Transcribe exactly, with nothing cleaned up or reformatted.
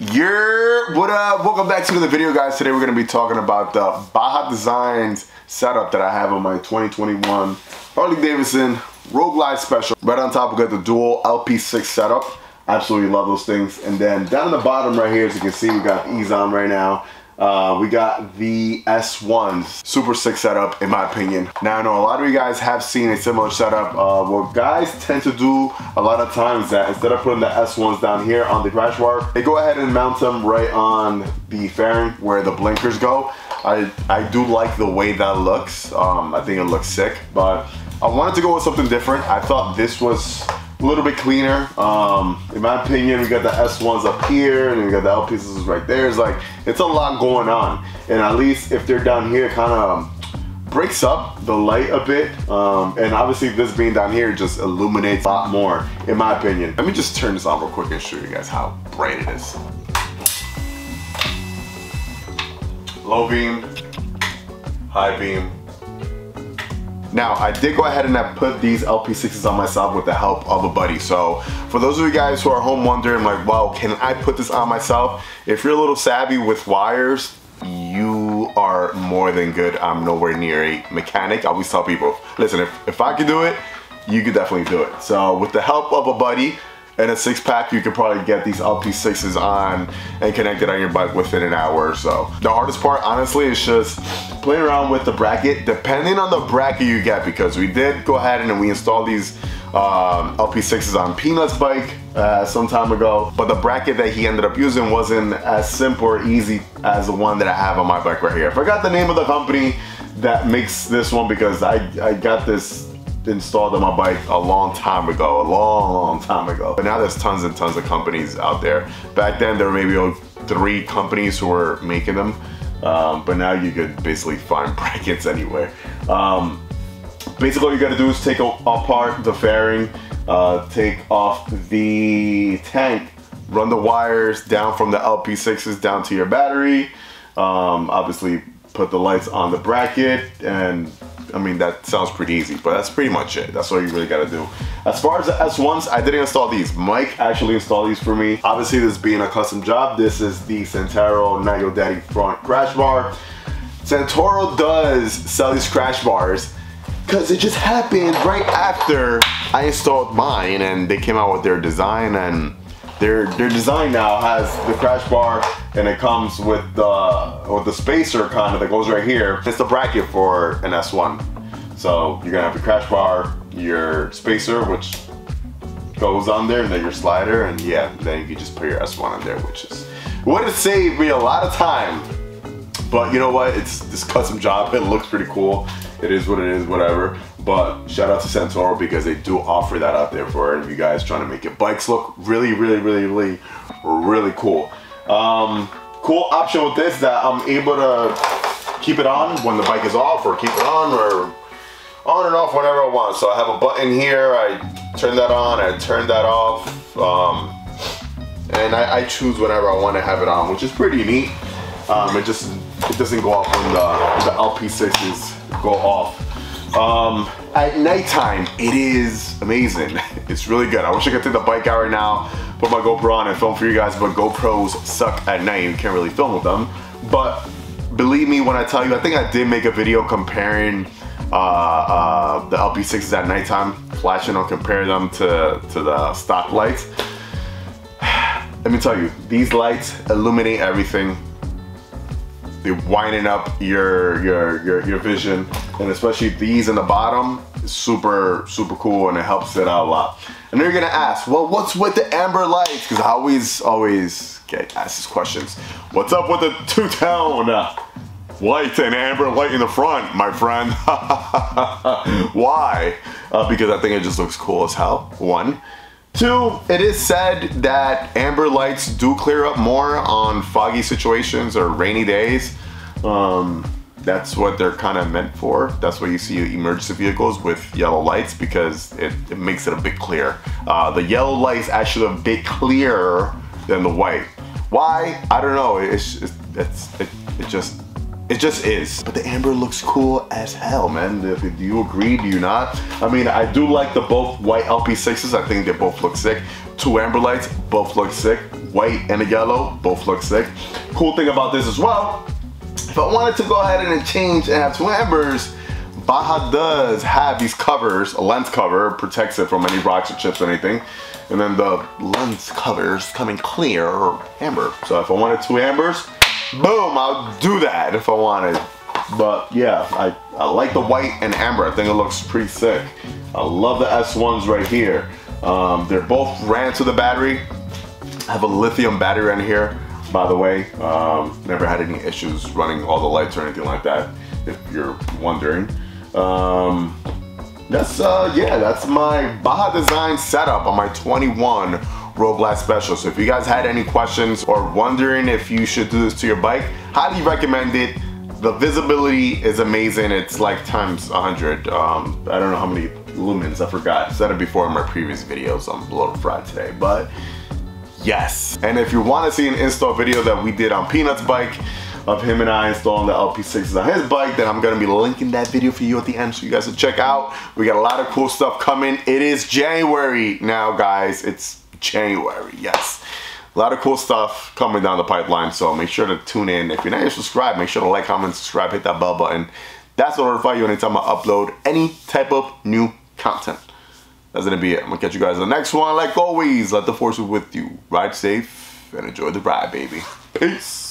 You're what up? Welcome back to another video, guys. Today we're going to be talking about the Baja Designs setup that I have on my twenty twenty-one Harley Davidson Road Glide Special. Right on top, we got the dual L P six setup. Absolutely love those things. And then down the bottom right here, as you can see, we got E's on right now. Uh, we got the S one's super sick setup, in my opinion. Now I know a lot of you guys have seen a similar setup. Uh, what guys tend to do a lot of times is that instead of putting the S one's down here on the crash bar, they go ahead and mount them right on the fairing where the blinkers go. I, I do like the way that looks. Um, I think it looks sick, but I wanted to go with something different. I thought this was a little bit cleaner. Um, in my opinion, we got the S one's up here and we got the L P six's right there. It's like, it's a lot going on. And at least if they're down here, it kind of breaks up the light a bit. Um, and obviously this being down here just illuminates a lot more, in my opinion. Let me just turn this on real quick and show you guys how bright it is. Low beam, high beam. Now, I did go ahead and I put these L P six's on myself with the help of a buddy. So, for those of you guys who are home wondering, like, wow, can I put this on myself? If you're a little savvy with wires, you are more than good. I'm nowhere near a mechanic. I always tell people, listen, if, if I could do it, you could definitely do it. So, with the help of a buddy and a six pack, you could probably get these L P six's on and connect it on your bike within an hour or so. The hardest part, honestly, is just playing around with the bracket, depending on the bracket you get, because we did go ahead and we installed these um, L P six's on Peanut's bike uh, some time ago, but the bracket that he ended up using wasn't as simple or easy as the one that I have on my bike right here. I forgot the name of the company that makes this one because I, I got this installed on my bike a long time ago, a long, long time ago. But now there's tons and tons of companies out there. Back then there were maybe like three companies who were making them, um, but now you could basically find brackets anywhere. Um, basically all you gotta do is take apart the fairing, uh, take off the tank, run the wires down from the L P six's down to your battery, um, obviously put the lights on the bracket, and I mean, that sounds pretty easy, but that's pretty much it. That's all you really gotta do. As far as the S one's, I didn't install these. Mike actually installed these for me. Obviously, this being a custom job, this is the Sentaro Not Yo Daddy front crash bar. Santoro does sell these crash bars because it just happened right after I installed mine, and they came out with their design, and Their, their design now has the crash bar, and it comes with the, with the spacer kind of that goes right here. It's the bracket for an S one. So you're gonna have your crash bar, your spacer, which goes on there, and then your slider, and yeah, then you can just put your S one on there, which is, would have saved me a lot of time. But you know what, it's this custom job, it looks pretty cool. It is what it is, whatever. But shout out to Santoro because they do offer that out there for you guys trying to make your bikes look really, really, really, really, really cool. Um, cool option with this that I'm able to keep it on when the bike is off, or keep it on, or on and off whenever I want. So I have a button here, I turn that on, I turn that off, um, and I, I choose whenever I want to have it on, which is pretty neat. Um, it just it doesn't go off when the, the L P six's go off. Um, at nighttime, it is amazing. It's really good. I wish I could take the bike out right now, put my GoPro on and film for you guys, but GoPros suck at night. You can't really film with them. But believe me when I tell you, I think I did make a video comparing uh, uh, the L P six's at nighttime, flashing or compare them to, to the stop lights. Let me tell you, these lights illuminate everything. They're winding up your, your your your vision, and especially these in the bottom, super super cool, and it helps it out a lot. And then you're gonna ask, well, what's with the amber lights? Because I always always get asked these questions. What's up with the two-tone white and amber light in the front, my friend? Why? Uh, because I think it just looks cool as hell. One. Two, it is said that amber lights do clear up more on foggy situations or rainy days. Um, that's what they're kind of meant for. That's why you see emergency vehicles with yellow lights, because it, it makes it a bit clearer. Uh, the yellow light is actually a bit clearer than the white. Why? I don't know. It's, it's, it's it, it just it just is. But the amber looks cool as hell, man. Do you agree? Do you not? I mean, I do like the both white L P six's. I think they both look sick. Two amber lights, both look sick. white and a yellow, both look sick. Cool thing about this as well, if I wanted to go ahead and change and have two ambers, Baja does have these covers. A lens cover protects it from any rocks or chips or anything. And then the lens covers come in clear or amber. So if I wanted two ambers, boom, I'll do that if I wanted. But yeah, I, I like the white and amber. I think it looks pretty sick. I love the S ones right here. Um, they're both ran to the battery. I have a lithium battery in here, by the way. Um, never had any issues running all the lights or anything like that, if you're wondering. Um, that's, uh, yeah, that's my Baja Design setup on my twenty-one Road Glide Special. So if you guys had any questions or wondering if you should do this to your bike, highly recommend it. The visibility is amazing. It's like times one hundred. Um, I don't know how many lumens, I forgot. I said it before in my previous videos, so I'm a little fried today, but yes. And if you want to see an install video that we did on Peanut's bike, of him and I installing the L P sixes on his bike, then I'm gonna be linking that video for you at the end so you guys can check out. We got a lot of cool stuff coming. It is January now, guys. It's January, yes. A lot of cool stuff coming down the pipeline, so make sure to tune in. If you're not yet subscribed, make sure to like, comment, subscribe, hit that bell button. That's what will notify you anytime I upload any type of new content. That's gonna be it. I'm gonna catch you guys in the next one. Like always, let the force be with you. Ride safe and enjoy the ride, baby. Peace.